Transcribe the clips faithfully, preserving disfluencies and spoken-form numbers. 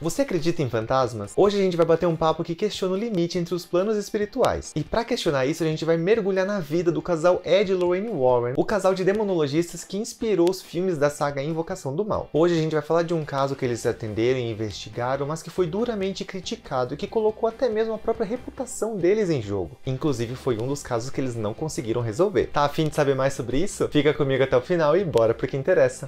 Você acredita em fantasmas? Hoje a gente vai bater um papo que questiona o limite entre os planos espirituais. E para questionar isso, a gente vai mergulhar na vida do casal Ed e Lorraine Warren, o casal de demonologistas que inspirou os filmes da saga Invocação do Mal. Hoje a gente vai falar de um caso que eles atenderam e investigaram, mas que foi duramente criticado e que colocou até mesmo a própria reputação deles em jogo. Inclusive foi um dos casos que eles não conseguiram resolver. Tá a fim de saber mais sobre isso? Fica comigo até o final e bora pro que interessa.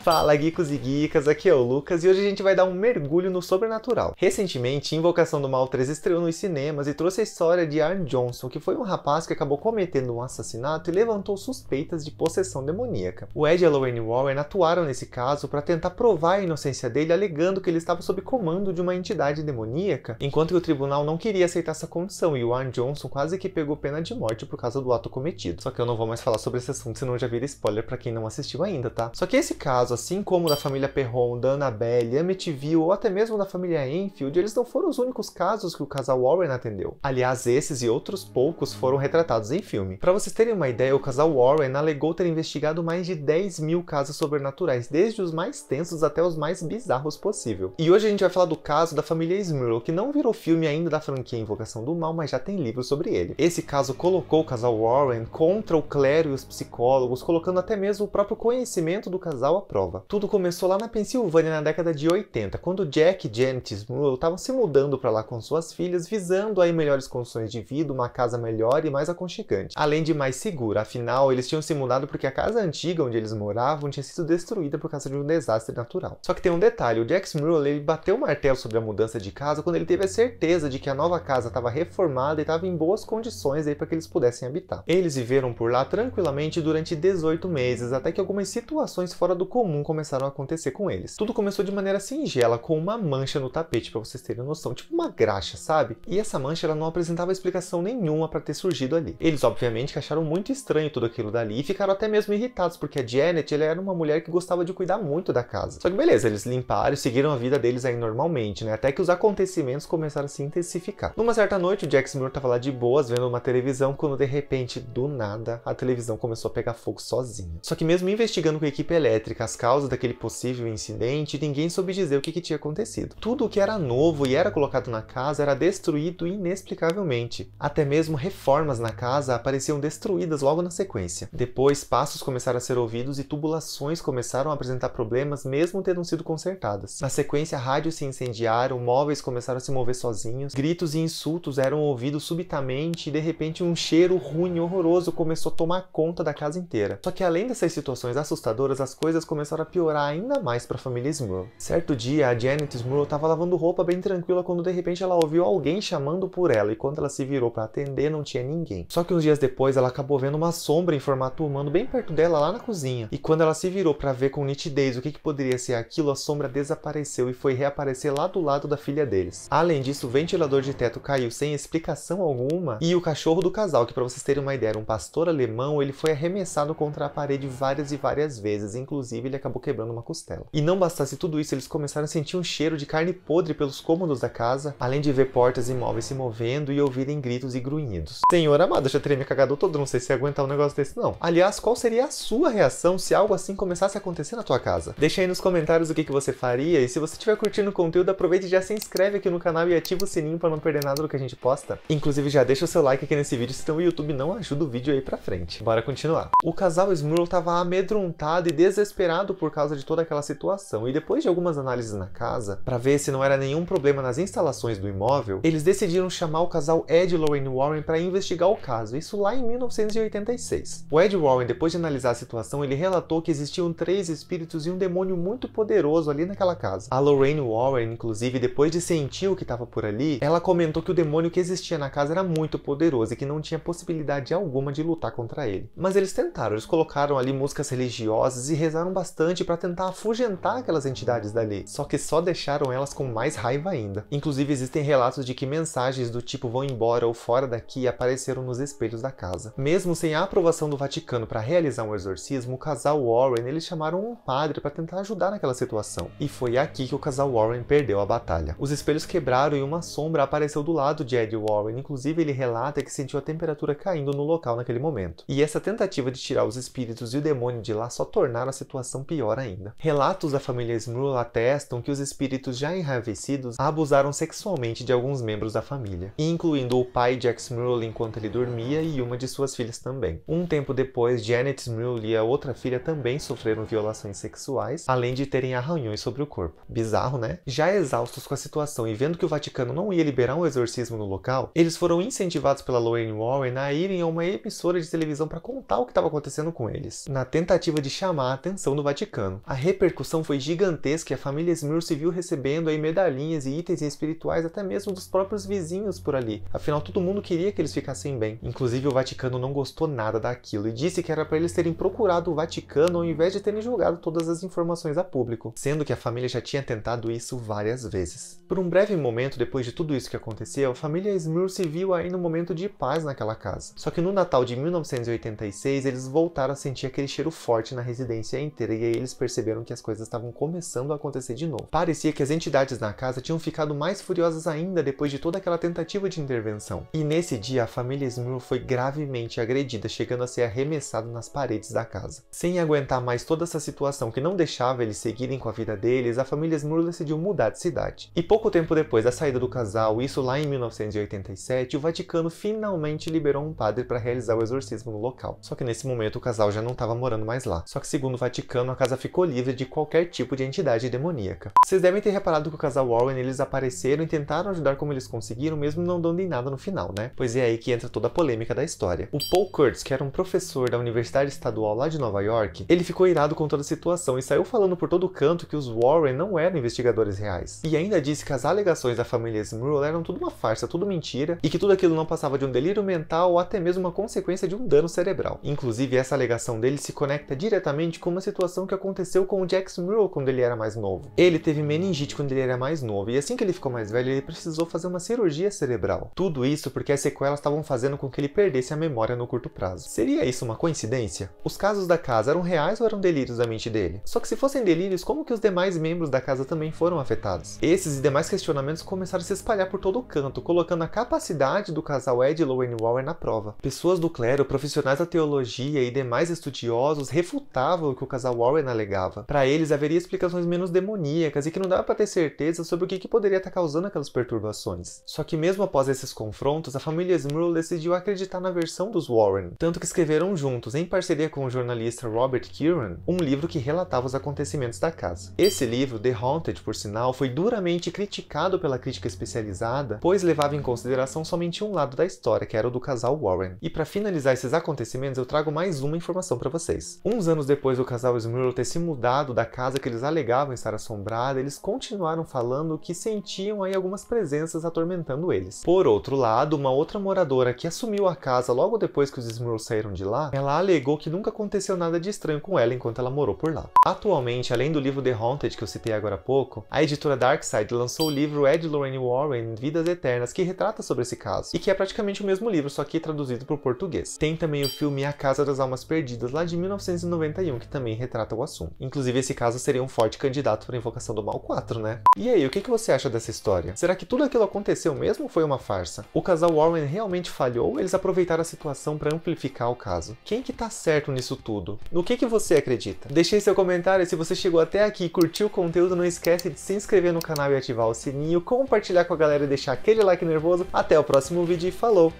Fala geekos e geekas, aqui é o Lucas e hoje a gente vai dar um mergulho no sobrenatural. Recentemente, Invocação do Mal três estreou nos cinemas e trouxe a história de Arne Johnson, que foi um rapaz que acabou cometendo um assassinato e levantou suspeitas de possessão demoníaca. O Ed e a Lorraine Warren atuaram nesse caso para tentar provar a inocência dele, alegando que ele estava sob comando de uma entidade demoníaca, enquanto que o tribunal não queria aceitar essa condição e o Arne Johnson quase que pegou pena de morte por causa do ato cometido. Só que eu não vou mais falar sobre esse assunto, senão já vira spoiler para quem não assistiu ainda, tá? Só que esse caso, assim como da família Perron, da Annabelle, Amityville ou até mesmo da família Enfield, eles não foram os únicos casos que o casal Warren atendeu. Aliás, esses e outros poucos foram retratados em filme. Para vocês terem uma ideia, o casal Warren alegou ter investigado mais de dez mil casos sobrenaturais, desde os mais tensos até os mais bizarros possível. E hoje a gente vai falar do caso da família Smurl, que não virou filme ainda da franquia Invocação do Mal, mas já tem livro sobre ele. Esse caso colocou o casal Warren contra o clero e os psicólogos, colocando até mesmo o próprio conhecimento do casal à prova. Tudo começou lá na Pensilvânia na década de oitenta, quando Jack e Janet Smurl estavam se mudando para lá com suas filhas, visando aí melhores condições de vida, uma casa melhor e mais aconchegante, além de mais segura. Afinal, eles tinham se mudado porque a casa antiga onde eles moravam tinha sido destruída por causa de um desastre natural. Só que tem um detalhe, o Jack Smurl, ele bateu o martelo sobre a mudança de casa quando ele teve a certeza de que a nova casa estava reformada e estava em boas condições aí para que eles pudessem habitar. Eles viveram por lá tranquilamente durante dezoito meses, até que algumas situações fora do comum começaram a acontecer com eles. Tudo começou de maneira singela, com uma mancha no tapete, pra vocês terem noção, tipo uma graxa, sabe? E essa mancha, ela não apresentava explicação nenhuma pra ter surgido ali. Eles, obviamente, que acharam muito estranho tudo aquilo dali e ficaram até mesmo irritados, porque a Janet, ela era uma mulher que gostava de cuidar muito da casa. Só que beleza, eles limparam e seguiram a vida deles aí normalmente, né? Até que os acontecimentos começaram a se intensificar. Numa certa noite, o Jack Smurl tava lá de boas, vendo uma televisão, quando de repente, do nada, a televisão começou a pegar fogo sozinha. Só que mesmo investigando com a equipe elétrica, as causas daquele possível incidente, ninguém soube dizer o que, que tinha acontecido. Tudo o que era novo e era colocado na casa era destruído inexplicavelmente. Até mesmo reformas na casa apareciam destruídas logo na sequência. Depois, passos começaram a ser ouvidos e tubulações começaram a apresentar problemas, mesmo tendo sido consertadas. Na sequência, rádios se incendiaram, móveis começaram a se mover sozinhos, gritos e insultos eram ouvidos subitamente e, de repente, um cheiro ruim e horroroso começou a tomar conta da casa inteira. Só que, além dessas situações assustadoras, as coisas começaram começaram a piorar ainda mais para a família Smurl. Certo dia, a Janet Smurl estava lavando roupa bem tranquila quando de repente ela ouviu alguém chamando por ela e quando ela se virou para atender não tinha ninguém. Só que uns dias depois ela acabou vendo uma sombra em formato humano bem perto dela lá na cozinha. E quando ela se virou para ver com nitidez o que, que poderia ser aquilo, a sombra desapareceu e foi reaparecer lá do lado da filha deles. Além disso, o ventilador de teto caiu sem explicação alguma e o cachorro do casal, que para vocês terem uma ideia era um pastor alemão, ele foi arremessado contra a parede várias e várias vezes, inclusive ele acabou quebrando uma costela. E não bastasse tudo isso, eles começaram a sentir um cheiro de carne podre pelos cômodos da casa, além de ver portas e móveis se movendo e ouvirem gritos e grunhidos. Senhor amado, eu já teria me cagado todo, não sei se ia aguentar um negócio desse não. Aliás, qual seria a sua reação se algo assim começasse a acontecer na tua casa? Deixa aí nos comentários o que, que você faria e se você estiver curtindo o conteúdo, aproveita e já se inscreve aqui no canal e ativa o sininho para não perder nada do que a gente posta. Inclusive já deixa o seu like aqui nesse vídeo, senão o YouTube não ajuda o vídeo aí pra frente. Bora continuar. O casal Smurl tava amedrontado e desesperado por causa de toda aquela situação e depois de algumas análises na casa, para ver se não era nenhum problema nas instalações do imóvel, eles decidiram chamar o casal Ed e Lorraine Warren para investigar o caso, isso lá em mil novecentos e oitenta e seis. O Ed Warren, depois de analisar a situação, ele relatou que existiam três espíritos e um demônio muito poderoso ali naquela casa. A Lorraine Warren, inclusive, depois de sentir o que estava por ali, ela comentou que o demônio que existia na casa era muito poderoso e que não tinha possibilidade alguma de lutar contra ele. Mas eles tentaram, eles colocaram ali músicas religiosas e rezaram bastante bastante para tentar afugentar aquelas entidades dali, só que só deixaram elas com mais raiva ainda. Inclusive existem relatos de que mensagens do tipo vão embora ou fora daqui apareceram nos espelhos da casa. Mesmo sem a aprovação do Vaticano para realizar um exorcismo, o casal Warren, eles chamaram um padre para tentar ajudar naquela situação. E foi aqui que o casal Warren perdeu a batalha. Os espelhos quebraram e uma sombra apareceu do lado de Ed Warren, inclusive ele relata que sentiu a temperatura caindo no local naquele momento. E essa tentativa de tirar os espíritos e o demônio de lá só tornaram a situação pior ainda. Relatos da família Smurl atestam que os espíritos já enraivecidos abusaram sexualmente de alguns membros da família, incluindo o pai Jack Smurl enquanto ele dormia e uma de suas filhas também. Um tempo depois, Janet Smurl e a outra filha também sofreram violações sexuais, além de terem arranhões sobre o corpo. Bizarro, né? Já exaustos com a situação e vendo que o Vaticano não ia liberar um exorcismo no local, eles foram incentivados pela Lorraine Warren a irem a uma emissora de televisão para contar o que estava acontecendo com eles, na tentativa de chamar a atenção do Vaticano. A repercussão foi gigantesca e a família Smurl se viu recebendo aí medalhinhas e itens espirituais até mesmo dos próprios vizinhos por ali. Afinal, todo mundo queria que eles ficassem bem. Inclusive, o Vaticano não gostou nada daquilo e disse que era para eles terem procurado o Vaticano ao invés de terem jogado todas as informações a público, sendo que a família já tinha tentado isso várias vezes. Por um breve momento, depois de tudo isso que aconteceu, a família Smurl se viu aí num momento de paz naquela casa. Só que no Natal de mil novecentos e oitenta e seis, eles voltaram a sentir aquele cheiro forte na residência inteira e aí eles perceberam que as coisas estavam começando a acontecer de novo. Parecia que as entidades na casa tinham ficado mais furiosas ainda depois de toda aquela tentativa de intervenção. E nesse dia, a família Smurl foi gravemente agredida, chegando a ser arremessada nas paredes da casa. Sem aguentar mais toda essa situação que não deixava eles seguirem com a vida deles, a família Smurl decidiu mudar de cidade. E pouco tempo depois da saída do casal, isso lá em mil novecentos e oitenta e sete, o Vaticano finalmente liberou um padre para realizar o exorcismo no local. Só que nesse momento o casal já não estava morando mais lá. Só que segundo o Vaticano, a casa ficou livre de qualquer tipo de entidade demoníaca. Vocês devem ter reparado que o casal Warren, eles apareceram e tentaram ajudar como eles conseguiram, mesmo não dando em nada no final, né? Pois é aí que entra toda a polêmica da história. O Paul Kurtz, que era um professor da Universidade Estadual lá de Nova York, ele ficou irado com toda a situação e saiu falando por todo canto que os Warren não eram investigadores reais. E ainda disse que as alegações da família Smurl eram tudo uma farsa, tudo mentira, e que tudo aquilo não passava de um delírio mental ou até mesmo uma consequência de um dano cerebral. Inclusive, essa alegação dele se conecta diretamente com uma situação que aconteceu com o Jack Smurl quando ele era mais novo. Ele teve meningite quando ele era mais novo, e assim que ele ficou mais velho, ele precisou fazer uma cirurgia cerebral. Tudo isso porque as sequelas estavam fazendo com que ele perdesse a memória no curto prazo. Seria isso uma coincidência? Os casos da casa eram reais ou eram delírios da mente dele? Só que se fossem delírios, como que os demais membros da casa também foram afetados? Esses e demais questionamentos começaram a se espalhar por todo o canto, colocando a capacidade do casal Ed e Lorraine Warren na prova. Pessoas do clero, profissionais da teologia e demais estudiosos refutavam o que o casal Warren alegava. Para eles, haveria explicações menos demoníacas e que não dava para ter certeza sobre o que, que poderia estar causando aquelas perturbações. Só que mesmo após esses confrontos, a família Smurl decidiu acreditar na versão dos Warren, tanto que escreveram juntos, em parceria com o jornalista Robert Kieran, um livro que relatava os acontecimentos da casa. Esse livro, The Haunted, por sinal, foi duramente criticado pela crítica especializada, pois levava em consideração somente um lado da história, que era o do casal Warren. E para finalizar esses acontecimentos, eu trago mais uma informação para vocês. Uns anos depois do casal Smurl ter se mudado da casa que eles alegavam estar assombrada, eles continuaram falando que sentiam aí algumas presenças atormentando eles. Por outro lado, uma outra moradora que assumiu a casa logo depois que os Smurl saíram de lá, ela alegou que nunca aconteceu nada de estranho com ela enquanto ela morou por lá. Atualmente, além do livro The Haunted que eu citei agora há pouco, a editora Darkside lançou o livro Ed Lorraine Warren Vidas Eternas, que retrata sobre esse caso, e que é praticamente o mesmo livro, só que traduzido para o português. Tem também o filme A Casa das Almas Perdidas, lá de mil novecentos e noventa e um, que também retrata o assunto. Inclusive, esse caso seria um forte candidato para Invocação do Mal quatro, né? E aí, o que você acha dessa história? Será que tudo aquilo aconteceu mesmo ou foi uma farsa? O casal Warren realmente falhou ou eles aproveitaram a situação para amplificar o caso? Quem que tá certo nisso tudo? No que que você acredita? Deixei seu comentário, se você chegou até aqui e curtiu o conteúdo, não esquece de se inscrever no canal e ativar o sininho, compartilhar com a galera e deixar aquele like nervoso. Até o próximo vídeo e falou!